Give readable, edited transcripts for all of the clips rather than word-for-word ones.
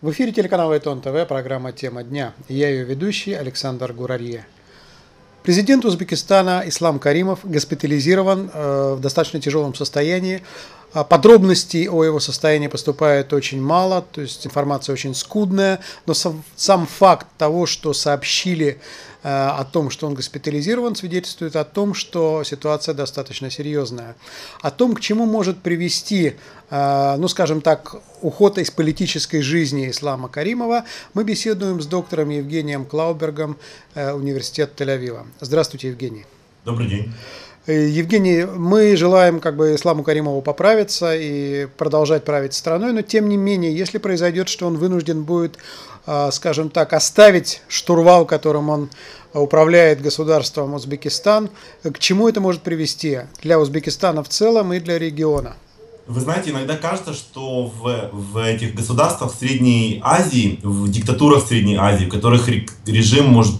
В эфире телеканала ITON-TV, программа «Тема дня». Я ее ведущий Александр Гур-Арье. Президент Узбекистана Ислам Каримов госпитализирован в достаточно тяжелом состоянии. Подробностей о его состоянии поступает очень мало, то есть информация очень скудная. Но сам факт того, что сообщили о том, что он госпитализирован, свидетельствует о том, что ситуация достаточно серьезная. О том, к чему может привести, ну скажем так, уход из политической жизни Ислама Каримова, мы беседуем с доктором Евгением Клаубергом университета Тель-Авива. Здравствуйте, Евгений. Добрый день. Евгений, мы желаем Исламу Каримову поправиться и продолжать править страной, но тем не менее, если произойдет, что он вынужден будет, скажем так, оставить штурвал, которым он управляет государством Узбекистан, к чему это может привести для Узбекистана в целом и для региона? Вы знаете, иногда кажется, что в этих государствах Средней Азии, в диктатурах Средней Азии, в которых режим может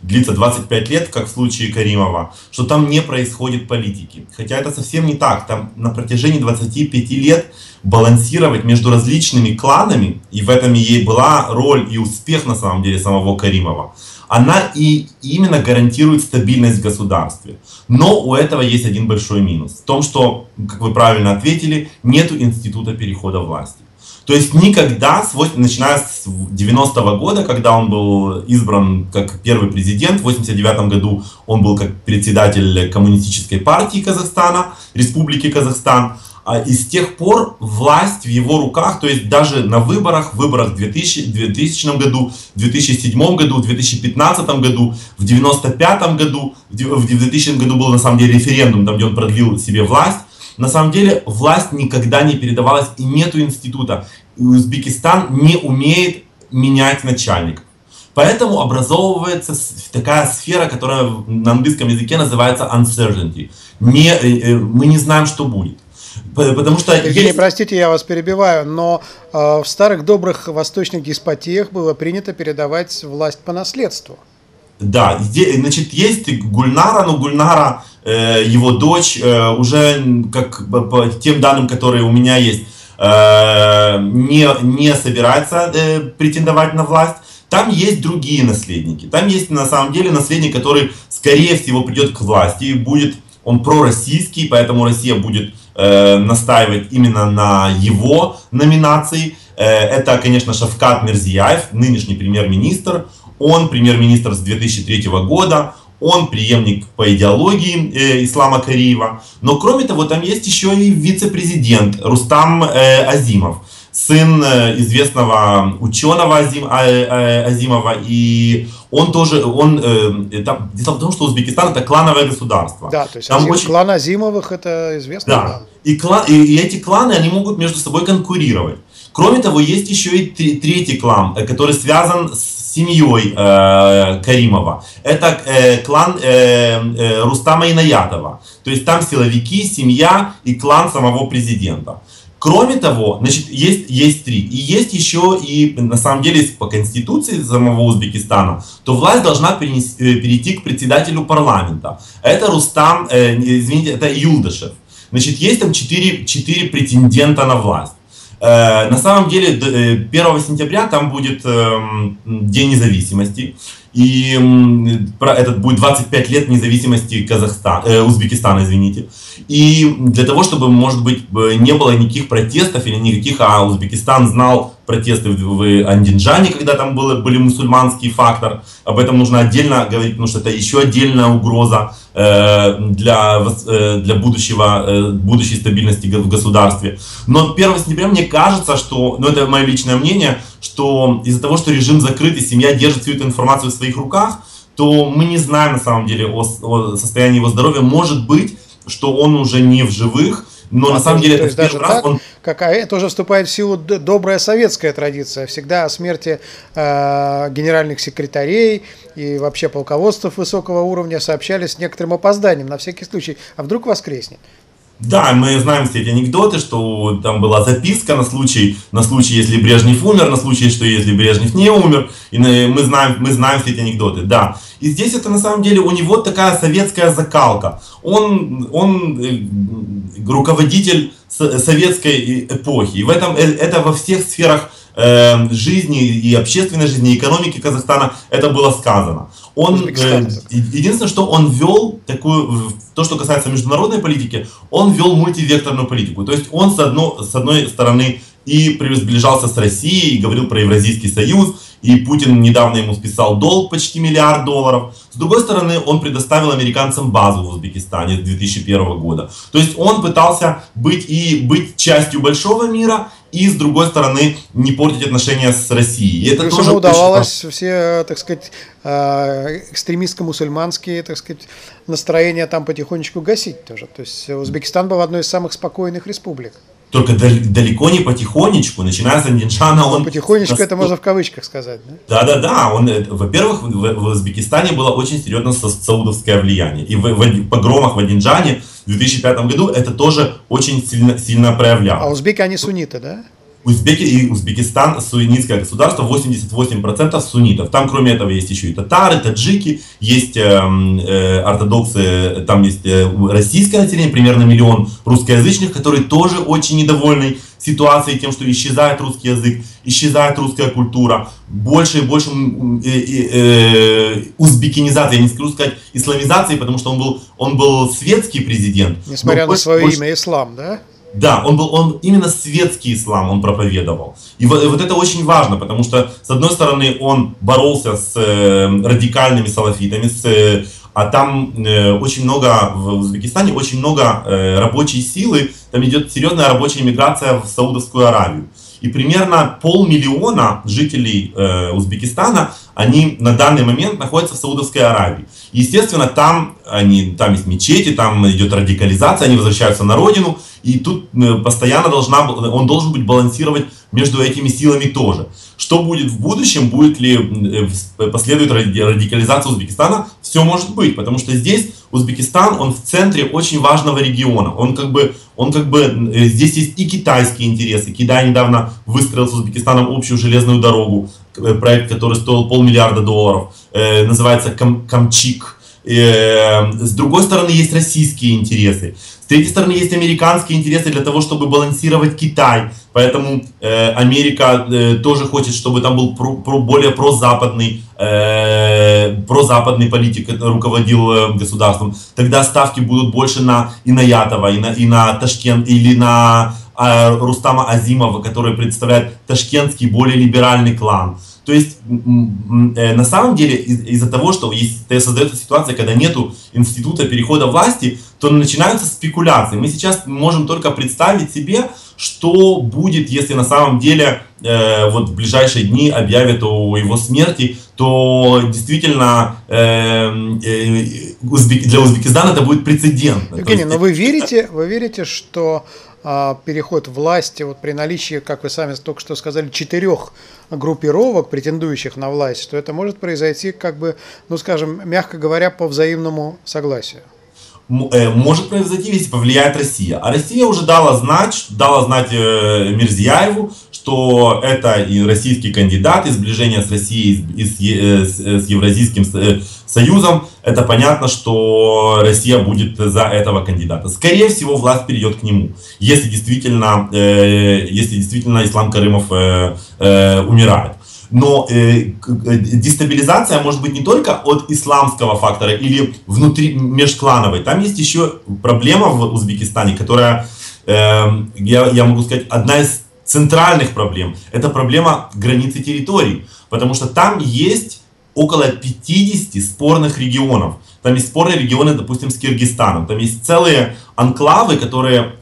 длиться 25 лет, как в случае Каримова, что там не происходит политики. Хотя это совсем не так. Там на протяжении 25 лет балансировать между различными кланами, и в этом ей была роль и успех на самом деле самого Каримова, она и именно гарантирует стабильность в государстве. Но у этого есть один большой минус. В том, что, как вы правильно ответили, нет института перехода власти. То есть никогда, начиная с 90-го года, когда он был избран как первый президент, в 89-м году он был как председатель Коммунистической партии Казахстана, Республики Казахстан, и с тех пор власть в его руках, то есть даже на выборах в 2000 году, в 2007 году, в 2015 году, в 1995 году, в 2000 году был на самом деле референдум, там, где он продлил себе власть. На самом деле власть никогда не передавалась и нету института. Узбекистан не умеет менять начальников. Поэтому образовывается такая сфера, которая на английском языке называется uncertainty. Мы не знаем, что будет. Потому что Евгений, простите, я вас перебиваю, но в старых добрых восточных деспотиях было принято передавать власть по наследству. Да, значит, есть Гульнара, но Гульнара, его дочь, уже как по тем данным, которые у меня есть, не собирается претендовать на власть. Там есть другие наследники. Там есть на самом деле наследник, который, скорее всего, придет к власти и будет. Он пророссийский, поэтому Россия будет настаивать именно на его номинации. Это, конечно, Шавкат Мирзиёев, нынешний премьер-министр. Он премьер-министр с 2003 года. Он преемник по идеологии Ислама Каримова. Но кроме того, там есть еще и вице-президент Рустам Азимов, сын известного ученого Азимова, и он тоже, дело в том, что Узбекистан это клановое государство. Да, то есть там клан Азимовых это известно. Да, и эти кланы, они могут между собой конкурировать. Кроме того, есть еще и третий клан, который связан с семьей Каримова. Это клан Рустама Иноятова. То есть там силовики, семья и клан самого президента. Кроме того, значит, есть три. И есть еще и, на самом деле, по конституции самого Узбекистана, то власть должна перейти к председателю парламента. Это Рустам, извините, это Юдашев. Значит, есть там четыре претендента на власть. На самом деле, 1 сентября там будет День независимости. И это будет 25 лет независимости Узбекистана, извините. И для того, чтобы, может быть, не было никаких протестов или никаких, а Узбекистан знал протесты в Андижане, когда там были мусульманский фактор. Об этом нужно отдельно говорить, потому что это еще отдельная угроза для будущей стабильности в государстве. Но 1 сентября мне кажется, что, ну это мое личное мнение, что из-за того, что режим закрыт и семья держит всю эту информацию в своих руках, то мы не знаем на самом деле о состоянии его здоровья. Может быть, что он уже не в живых, но на самом деле это даже раз, так, это уже вступает в силу добрая советская традиция. Всегда о смерти генеральных секретарей и вообще полководцев высокого уровня сообщали с некоторым опозданием, на всякий случай. А вдруг воскреснет? Да, мы знаем все эти анекдоты, что там была записка на случай, если Брежнев умер, на случай, что если Брежнев не умер. И мы знаем все эти анекдоты, да. И здесь это на самом деле у него такая советская закалка. Он руководитель советской эпохи. И это во всех сферах жизни и общественной жизни, и экономики Казахстана, это было сказано. Он, единственное, что он вел такую, то, что касается международной политики, он вел мультивекторную политику. То есть он с одной стороны и приближался с Россией, и говорил про Евразийский союз, и Путин недавно ему списал долг почти $1 миллиард. С другой стороны, он предоставил американцам базу в Узбекистане с 2001 года. То есть он пытался быть частью большого мира, и с другой стороны не портить отношения с Россией. И это тоже ему удавалось все, так сказать, экстремистско-мусульманские, так сказать, настроения там потихонечку гасить тоже. То есть Узбекистан был одной из самых спокойных республик. Только далеко не потихонечку, начиная с Андижана, он... Потихонечку это можно в кавычках сказать, да? Да. Во-первых, в Узбекистане было очень серьезно саудовское влияние. И в погромах в Андижане в 2005 году это тоже очень сильно проявлялось. А узбеки, они сунниты, да? Узбеки и Узбекистан, суннитское государство, 88% суннитов. Там, кроме этого, есть еще и татары, таджики, есть ортодоксы, там есть российское население, примерно 1 миллион русскоязычных, которые тоже очень недовольны ситуацией, тем, что исчезает русский язык, исчезает русская культура, больше и больше узбекинизации, я не скажу сказать исламизации, потому что он был светский президент. Несмотря на свое имя Ислам, да? Да, он именно светский ислам он проповедовал. И вот это очень важно, потому что, с одной стороны, он боролся с радикальными салафитами, а там очень много, в Узбекистане, очень много рабочей силы, там идет серьезная рабочая миграция в Саудовскую Аравию. И примерно 500 000 жителей Узбекистана, они на данный момент находятся в Саудовской Аравии. Естественно, там есть мечети, там идет радикализация, они возвращаются на родину. И тут постоянно он должен быть балансировать между этими силами тоже. Что будет в будущем, последует радикализация Узбекистана, все может быть. Потому что здесь Узбекистан, он в центре очень важного региона. Он как бы здесь есть и китайские интересы. Китай недавно выстроил с Узбекистаном общую железную дорогу, проект, который стоил $0,5 миллиарда, называется «Кам-Камчик». С другой стороны, есть российские интересы. С третьей стороны, есть американские интересы для того, чтобы балансировать Китай. Поэтому Америка тоже хочет, чтобы там был более прозападный политик, руководил государством. Тогда ставки будут больше на Иноятова и на Ташкент или на Рустама Азимова, который представляет ташкентский более либеральный клан. То есть, на самом деле, из-за того, что создается ситуация, когда нету института перехода власти, то начинаются спекуляции. Мы сейчас можем только представить себе, что будет, если на самом деле вот в ближайшие дни объявят о его смерти, то действительно для Узбекистана это будет прецедентно. Евгений, но вы верите, что переход власти вот при наличии, как вы сами только что сказали, 4 группировок, претендующих на власть, что это может произойти, как бы, ну скажем, мягко говоря, по взаимному согласию? Может произойти, если повлияет Россия. А Россия уже дала знать Мирзиёеву, что это и российский кандидат, и сближение с Россией, и с Евразийским союзом. Это понятно, что Россия будет за этого кандидата. Скорее всего, власть перейдет к нему, если действительно Ислам Каримов умирает. Но дестабилизация может быть не только от исламского фактора или внутри межклановой. Там есть еще проблема в Узбекистане, которая, я могу сказать, одна из центральных проблем. Это проблема границы территорий, потому что там есть около 50 спорных регионов. Там есть спорные регионы, допустим, с Киргизстаном. Там есть целые анклавы, которые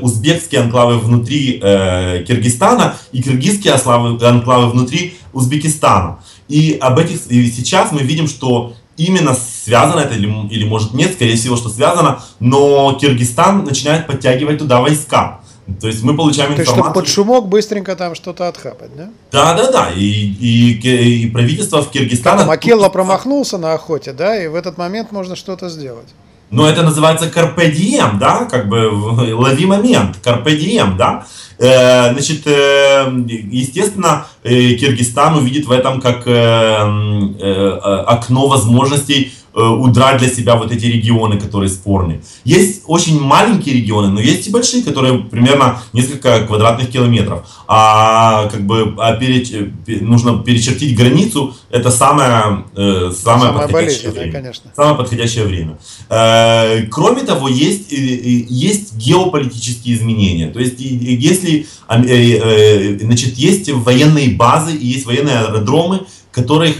узбекские анклавы внутри Киргизстана и киргизские анклавы внутри Узбекистана. И сейчас мы видим, что именно связано это, или может нет, скорее всего, что связано, но Киргизстан начинает подтягивать туда войска. То есть мы получаем информацию. То есть, чтобы под шумок быстренько там что-то отхапать, да? Да. И правительство в Киргизстане... Макелла промахнулся на охоте, да, и в этот момент можно что-то сделать. Но это называется карпе дием, да, как бы лови момент, карпе дием, да. Значит, естественно, Киргизстан увидит в этом как окно возможностей удрать для себя вот эти регионы, которые спорны. Есть очень маленькие регионы, но есть и большие, которые примерно несколько квадратных километров. А как бы нужно перечертить границу, это самое подходящее время. Кроме того, есть геополитические изменения. То есть, если, значит, есть военные базы, есть военные аэродромы, которыми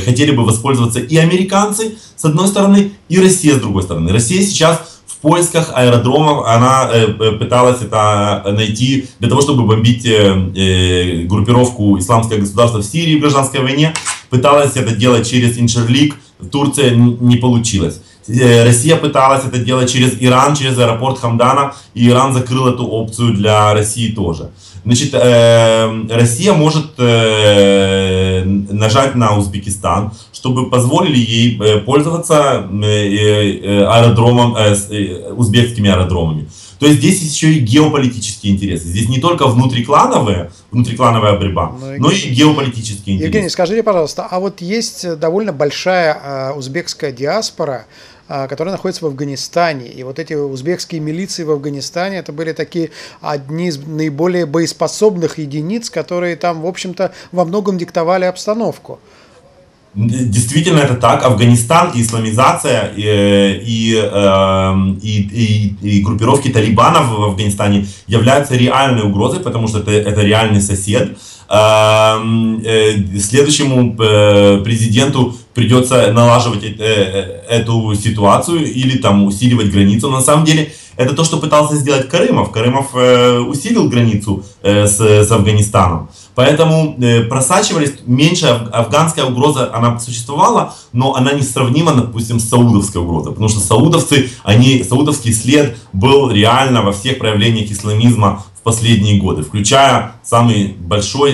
хотели бы воспользоваться и американцы, с одной стороны, и Россия, с другой стороны. Россия сейчас в поисках аэродромов, она пыталась это найти для того, чтобы бомбить группировку «Исламское государство» в Сирии в гражданской войне, пыталась это делать через Инширлик, Турция не получилось. Россия пыталась это делать через Иран, через аэропорт Хамдана, и Иран закрыл эту опцию для России тоже. Значит, Россия может нажать на Узбекистан, чтобы позволили ей пользоваться аэродромом, узбекскими аэродромами. То есть здесь еще и геополитические интересы. Здесь не только внутриклановая борьба, но и геополитические интересы. Евгений, скажите, пожалуйста, а вот есть довольно большая узбекская диаспора, которая находится в Афганистане. И вот эти узбекские милиции в Афганистане, это были такие одни из наиболее боеспособных единиц, которые там, в общем-то, во многом диктовали обстановку. Действительно, это так. Афганистан, исламизация и группировки талибанов в Афганистане являются реальной угрозой, потому что это реальный сосед. Следующему президенту придется налаживать эту ситуацию или там усиливать границу. Но на самом деле это то, что пытался сделать Каримов. Каримов усилил границу с Афганистаном. Поэтому просачивались, меньше афганская угроза, она существовала, но она несравнима, допустим, с саудовской угрозой. Потому что саудовский след был реально во всех проявлениях исламизма в последние годы. Включая самый большой,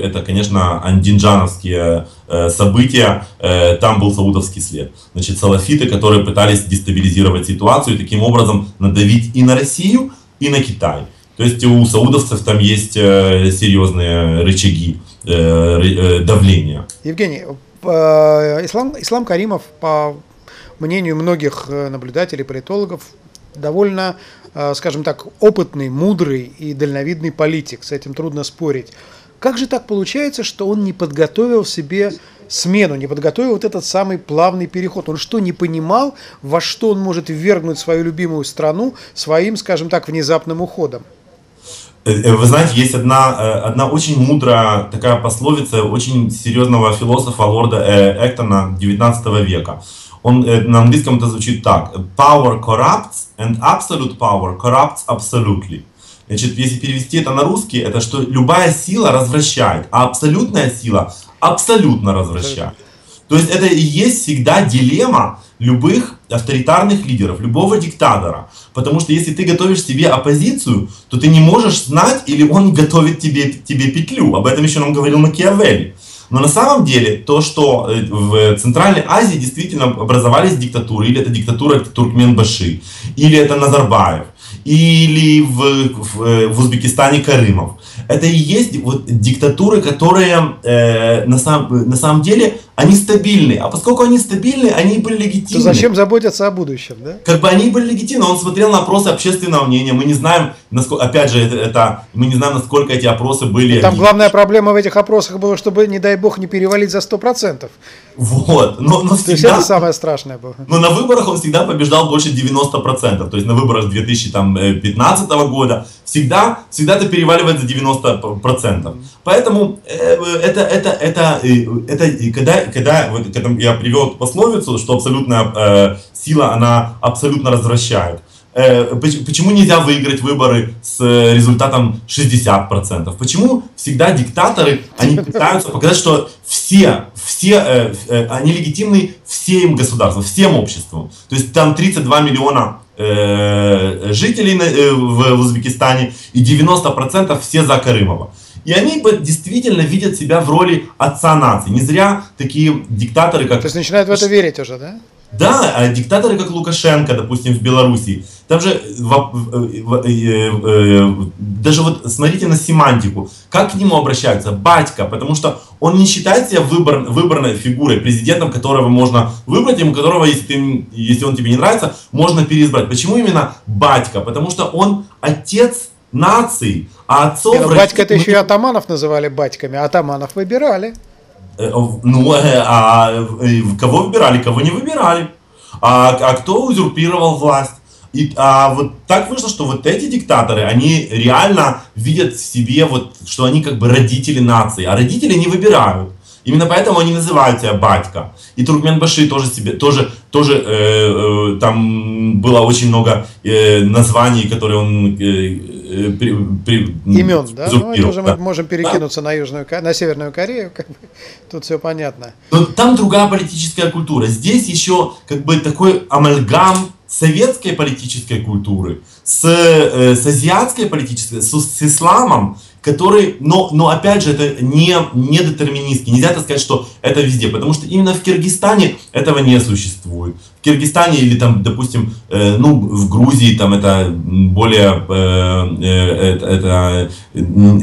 это, конечно, андижановские события, там был саудовский след. Значит, салафиты, которые пытались дестабилизировать ситуацию и таким образом надавить и на Россию, и на Китай. То есть у саудовцев там есть серьезные рычаги давления. Евгений, Ислам Каримов, по мнению многих наблюдателей, политологов, довольно, скажем так, опытный, мудрый и дальновидный политик, с этим трудно спорить. Как же так получается, что он не подготовил себе смену, не подготовил вот этот самый плавный переход? Он что, не понимал, во что он может ввергнуть свою любимую страну своим, скажем так, внезапным уходом? Вы знаете, есть одна очень мудрая такая пословица очень серьезного философа Лорда Эктона 19 века. Он, на английском это звучит так: power corrupts and absolute power corrupts absolutely. Значит, если перевести это на русский, это что любая сила развращает, а абсолютная сила абсолютно развращает. То есть это и есть всегда дилемма любых авторитарных лидеров, любого диктатора. Потому что если ты готовишь себе оппозицию, то ты не можешь знать, или он готовит тебе петлю. Об этом еще нам говорил Макиавелли. Но на самом деле то, что в Центральной Азии действительно образовались диктатуры, или это диктатура Туркменбаши, или это Назарбаев, или в Узбекистане Каримов. Это и есть вот диктатуры, которые на самом деле они стабильны. А поскольку они стабильны, они были легитимны. То зачем заботиться о будущем, да? Как бы они были легитимны. Он смотрел на опросы общественного мнения. Мы не знаем, насколько, опять же, мы не знаем, насколько эти опросы были. И там главная проблема в этих опросах была, чтобы, не дай бог, не перевалить за 100%. Вот. Но всегда, то есть это самое страшное было. Но на выборах он всегда побеждал больше 90%. То есть на выборах 2015 года всегда это переваливает за 90%. Поэтому когда я привел эту пословицу, что абсолютная сила, она абсолютно развращает. Почему нельзя выиграть выборы с результатом 60%? Почему всегда диктаторы, они пытаются показать, что все они легитимны всем государствам, всем обществам? То есть там 32 миллиона жителей в Узбекистане, и 90% все за Каримова. И они действительно видят себя в роли отца нации. Не зря такие диктаторы, как... То есть начинают в это верить уже, да? Да, а диктаторы, как Лукашенко, допустим, в Беларуси, там же, даже вот смотрите на семантику, как к нему обращаются, батька, потому что он не считает себя выбранной фигурой, президентом, которого можно выбрать, ему которого, если он тебе не нравится, можно переизбрать. Почему именно батька? Потому что он отец нации, а отцов... Батька-то еще и атаманов называли батьками, атаманов выбирали. Ну, а кого выбирали, кого не выбирали, а кто узурпировал власть. И вот так вышло, что вот эти диктаторы, они реально видят в себе, вот, что они как бы родители нации, а родители не выбирают. Именно поэтому они называют себя батька. И Туркменбаши тоже себе, там было очень много названий, которые он имен, да? Ну, это уже мы можем перекинуться на Северную Корею, как бы, тут все понятно. Но там другая политическая культура. Здесь еще как бы такой амальгам советской политической культуры с азиатской политической, с исламом, который, но опять же, это не детерминистский, нельзя так сказать, что это везде, потому что именно в Киргизстане этого не существует. В Киргизстане или там, допустим, ну, в Грузии там это более,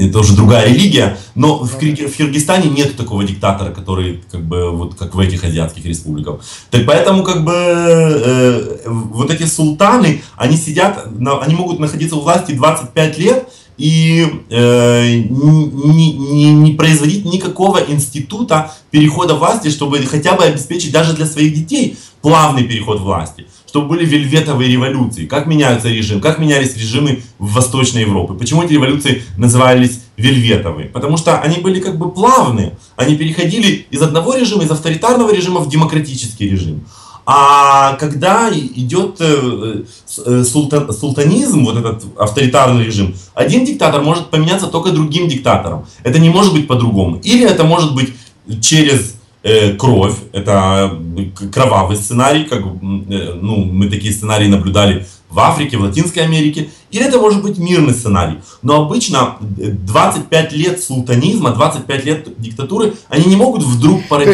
это уже другая религия, но в Киргизстане нет такого диктатора, который как бы вот как в этих азиатских республиках. Так поэтому как бы вот эти султаны, они сидят, они могут находиться у власти 25 лет, и не производить никакого института перехода власти, чтобы хотя бы обеспечить даже для своих детей плавный переход власти, чтобы были вельветовые революции, как меняются режимы, как менялись режимы в Восточной Европе, почему эти революции назывались вельветовые, потому что они были как бы плавные, они переходили из одного режима, из авторитарного режима в демократический режим. А когда идет султанизм, вот этот авторитарный режим, один диктатор может поменяться только другим диктатором. Это не может быть по-другому. Или это может быть через кровь, это кровавый сценарий, как, ну, мы такие сценарии наблюдали в Африке, в Латинской Америке, или это может быть мирный сценарий. Но обычно 25 лет султанизма, 25 лет диктатуры, они не могут вдруг породить...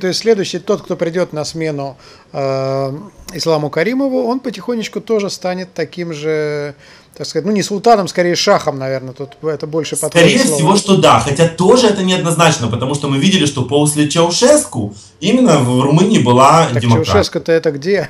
То есть следующий, тот, кто придет на смену Исламу Каримову, он потихонечку тоже станет таким же, так сказать, ну не султаном, скорее шахом, наверное, тут это больше подходит. Скорее всего, что да, хотя тоже это неоднозначно, потому что мы видели, что после Чаушеску именно в Румынии была демократия. Чаушеску-то это где?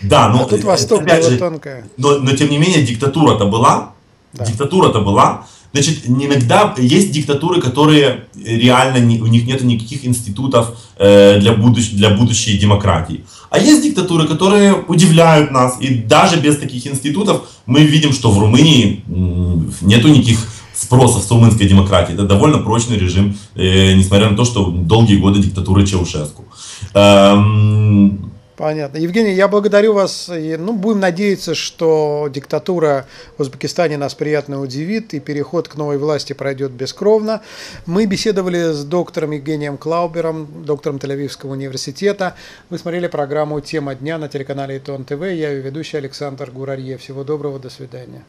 Да, но, тут Восток было тонкое. Но тем не менее, диктатура-то была. Да. Диктатура-то была. Значит, иногда есть диктатуры, которые реально, у них нет никаких институтов для будущей демократии. А есть диктатуры, которые удивляют нас. И даже без таких институтов мы видим, что в Румынии нету никаких спросов с румынской демократии. Это довольно прочный режим, несмотря на то, что долгие годы диктатуры Чаушеску. Понятно. Евгений, я благодарю вас. Ну, будем надеяться, что диктатура в Узбекистане нас приятно удивит, и переход к новой власти пройдет бескровно. Мы беседовали с доктором Евгением Клаубергом, доктором Тель-Авивского университета. Вы смотрели программу «Тема дня» на телеканале ITON-TV. Я ее ведущий Александр Гур-Арье. Всего доброго, до свидания.